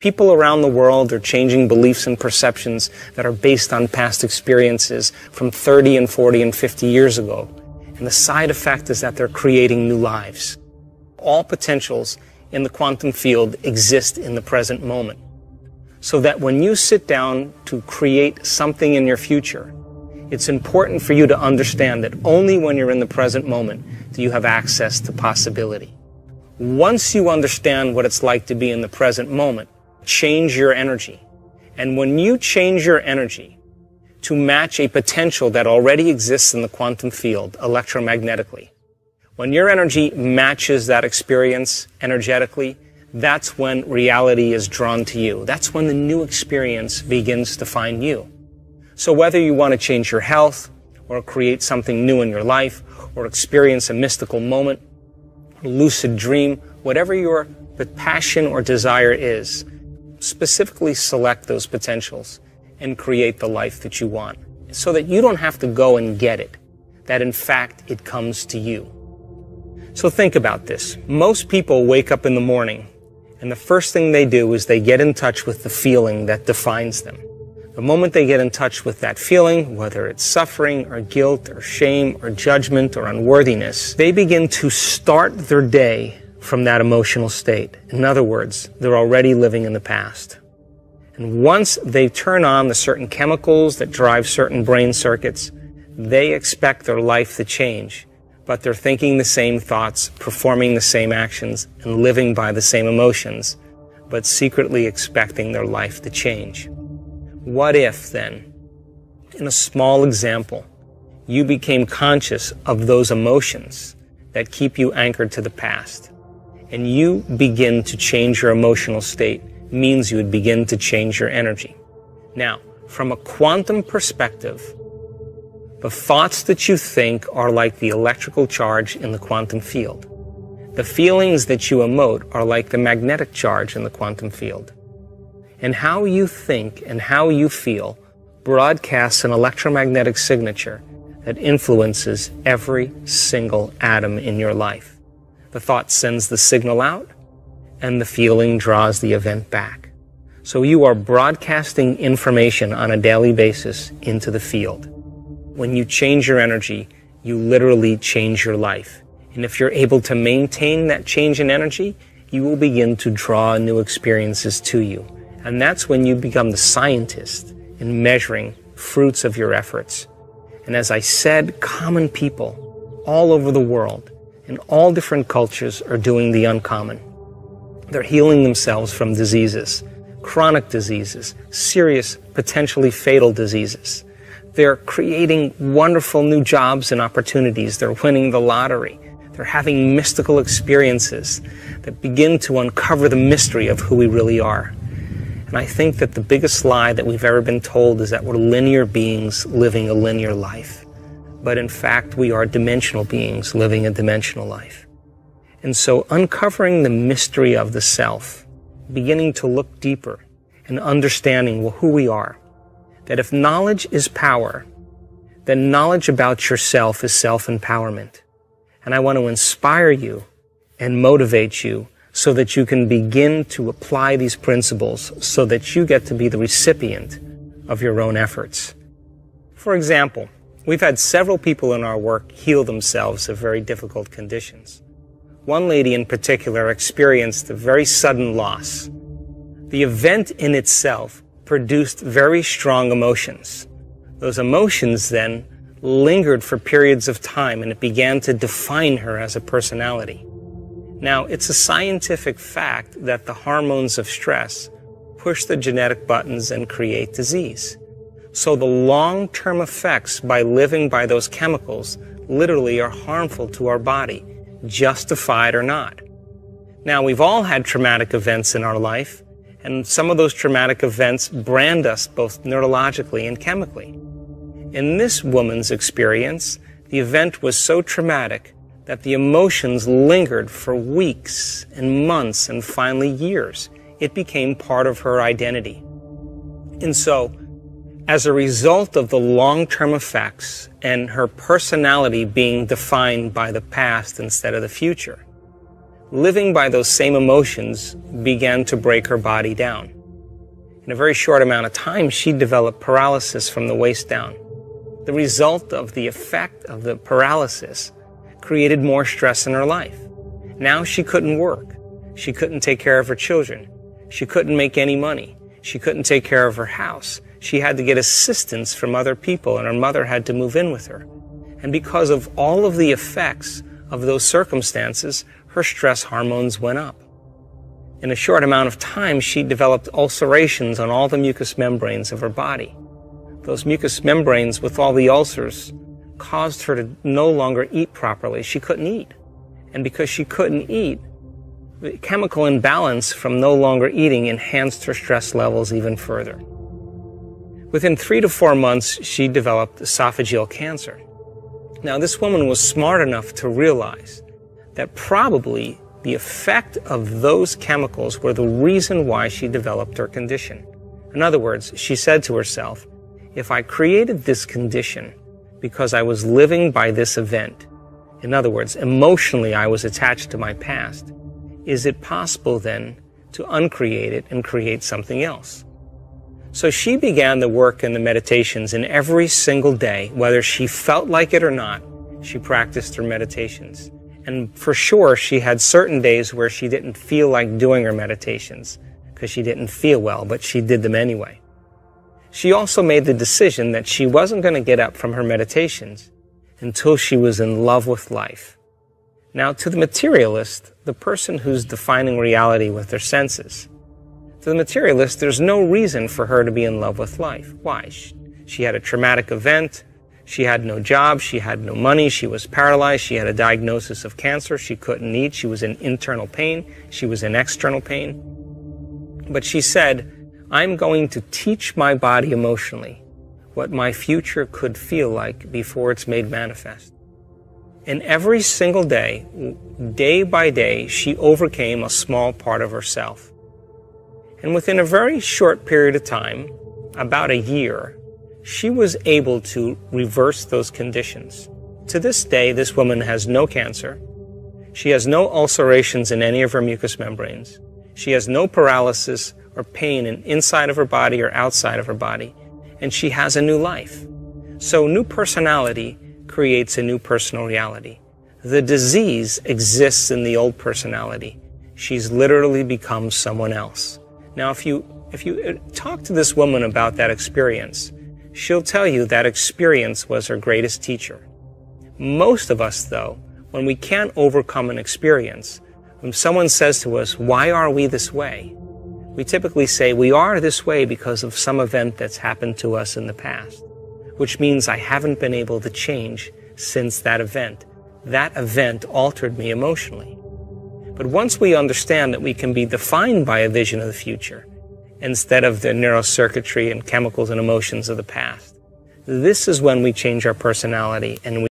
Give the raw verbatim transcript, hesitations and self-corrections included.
People around the world are changing beliefs and perceptions that are based on past experiences from thirty and forty and fifty years ago. And the side effect is that they're creating new lives. All potentials in the quantum field exist in the present moment. So that when you sit down to create something in your future, it's important for you to understand that only when you're in the present moment do you have access to possibility. Once you understand what it's like to be in the present moment, change your energy. And when you change your energy to match a potential that already exists in the quantum field electromagnetically, when your energy matches that experience energetically, that's when reality is drawn to you. That's when the new experience begins to find you. So whether you want to change your health or create something new in your life or experience a mystical moment, lucid dream, whatever your passion or desire is, specifically select those potentials and create the life that you want so that you don't have to go and get it, that in fact it comes to you. So think about this. Most people wake up in the morning and the first thing they do is they get in touch with the feeling that defines them. The moment they get in touch with that feeling, whether it's suffering or guilt or shame or judgment or unworthiness, they begin to start their day from that emotional state. In other words, they're already living in the past. And once they turn on the certain chemicals that drive certain brain circuits, they expect their life to change, but they're thinking the same thoughts, performing the same actions, and living by the same emotions, but secretly expecting their life to change. What if, then, in a small example, you became conscious of those emotions that keep you anchored to the past, and you begin to change your emotional state? Means you would begin to change your energy. Now, from a quantum perspective, the thoughts that you think are like the electrical charge in the quantum field. The feelings that you emote are like the magnetic charge in the quantum field. And how you think and how you feel broadcasts an electromagnetic signature that influences every single atom in your life. The thought sends the signal out, and the feeling draws the event back. So you are broadcasting information on a daily basis into the field. When you change your energy, you literally change your life. And if you're able to maintain that change in energy, you will begin to draw new experiences to you. And that's when you become the scientist in measuring fruits of your efforts. And as I said, common people all over the world in all different cultures are doing the uncommon. They're healing themselves from diseases, chronic diseases, serious, potentially fatal diseases. They're creating wonderful new jobs and opportunities. They're winning the lottery. They're having mystical experiences that begin to uncover the mystery of who we really are. And I think that the biggest lie that we've ever been told is that we're linear beings living a linear life. But in fact, we are dimensional beings living a dimensional life. And so uncovering the mystery of the self, beginning to look deeper and understanding who we are, that if knowledge is power, then knowledge about yourself is self-empowerment. And I want to inspire you and motivate you so that you can begin to apply these principles so that you get to be the recipient of your own efforts. For example, we've had several people in our work heal themselves of very difficult conditions. One lady in particular experienced a very sudden loss. The event in itself produced very strong emotions. Those emotions then lingered for periods of time, and it began to define her as a personality. Now, it's a scientific fact that the hormones of stress push the genetic buttons and create disease. So the long-term effects by living by those chemicals literally are harmful to our body, justified or not. Now, we've all had traumatic events in our life, and some of those traumatic events brand us both neurologically and chemically. In this woman's experience, the event was so traumatic that the emotions lingered for weeks and months and finally years. It became part of her identity. And so, as a result of the long-term effects and her personality being defined by the past instead of the future, living by those same emotions began to break her body down. In a very short amount of time, she developed paralysis from the waist down. The result of the effect of the paralysis created more stress in her life. Now she couldn't work. She couldn't take care of her children. She couldn't make any money. She couldn't take care of her house. She had to get assistance from other people, and her mother had to move in with her. And because of all of the effects of those circumstances, her stress hormones went up. In a short amount of time, she developed ulcerations on all the mucous membranes of her body. Those mucous membranes, with all the ulcers, caused her to no longer eat properly. She couldn't eat. And because she couldn't eat, the chemical imbalance from no longer eating enhanced her stress levels even further. Within three to four months, she developed esophageal cancer. Now, this woman was smart enough to realize that probably the effect of those chemicals were the reason why she developed her condition. In other words, she said to herself, if I created this condition because I was living by this event, in other words, emotionally I was attached to my past, is it possible then to uncreate it and create something else? So she began the work and the meditations, and every single day, whether she felt like it or not, she practiced her meditations. And for sure, she had certain days where she didn't feel like doing her meditations because she didn't feel well, but she did them anyway. She also made the decision that she wasn't going to get up from her meditations until she was in love with life. Now, to the materialist, the person who's defining reality with their senses, to the materialist, there's no reason for her to be in love with life. Why? She had a traumatic event. She had no job. She had no money. She was paralyzed. She had a diagnosis of cancer. She couldn't eat. She was in internal pain. She was in external pain. But she said, I'm going to teach my body emotionally what my future could feel like before it's made manifest. And every single day, day by day, she overcame a small part of herself. And within a very short period of time, about a year, she was able to reverse those conditions. To this day, this woman has no cancer. She has no ulcerations in any of her mucous membranes. She has no paralysis or pain inside of her body or outside of her body. And she has a new life. So new personality creates a new personal reality. The disease exists in the old personality. She's literally become someone else. Now, if you, if you talk to this woman about that experience, she'll tell you that experience was her greatest teacher. Most of us, though, when we can't overcome an experience, when someone says to us, why are we this way? We typically say we are this way because of some event that's happened to us in the past, which means I haven't been able to change since that event. That event altered me emotionally. But once we understand that we can be defined by a vision of the future instead of the neurocircuitry and chemicals and emotions of the past, this is when we change our personality and we